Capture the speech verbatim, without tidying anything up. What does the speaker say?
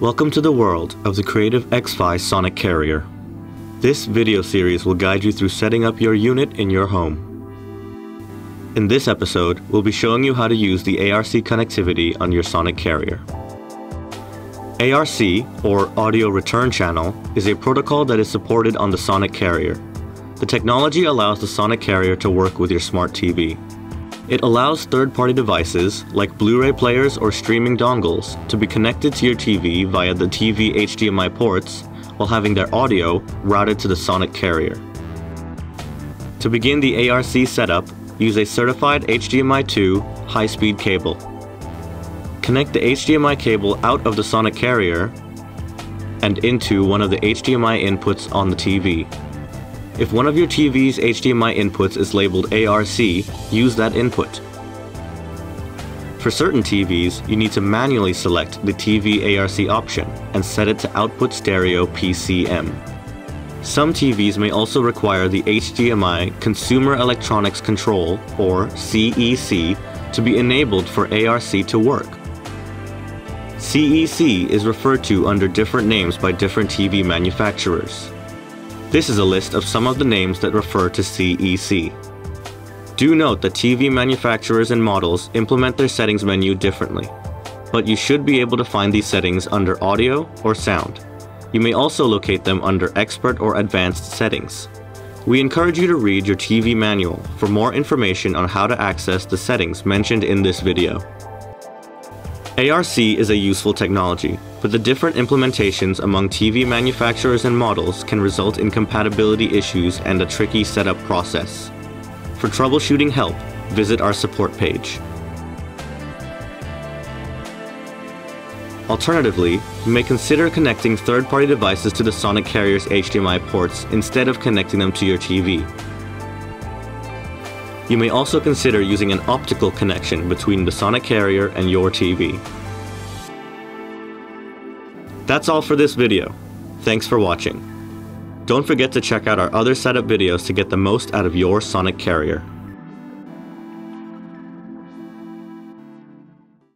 Welcome to the world of the Creative X-Fi Sonic Carrier. This video series will guide you through setting up your unit in your home. In this episode, we'll be showing you how to use the A R C connectivity on your Sonic Carrier. A R C, or Audio Return Channel, is a protocol that is supported on the Sonic Carrier. The technology allows the Sonic Carrier to work with your smart T V. It allows third-party devices, like Blu-ray players or streaming dongles, to be connected to your T V via the T V H D M I ports while having their audio routed to the Sonic Carrier. To begin the A R C setup, use a certified H D M I two high-speed cable. Connect the H D M I cable out of the Sonic Carrier and into one of the H D M I inputs on the T V. If one of your T V's H D M I inputs is labeled A R C, use that input. For certain T Vs, you need to manually select the T V A R C option and set it to output stereo P C M. Some T Vs may also require the H D M I Consumer Electronics Control, or C E C, to be enabled for A R C to work. C E C is referred to under different names by different T V manufacturers. This is a list of some of the names that refer to C E C. Do note that T V manufacturers and models implement their settings menu differently, but you should be able to find these settings under audio or sound. You may also locate them under expert or advanced settings. We encourage you to read your T V manual for more information on how to access the settings mentioned in this video. A R C is a useful technology, but the different implementations among T V manufacturers and models can result in compatibility issues and a tricky setup process. For troubleshooting help, visit our support page. Alternatively, you may consider connecting third-party devices to the Sonic Carrier's H D M I ports instead of connecting them to your T V. You may also consider using an optical connection between the Sonic Carrier and your T V. That's all for this video. Thanks for watching. Don't forget to check out our other setup videos to get the most out of your Sonic Carrier.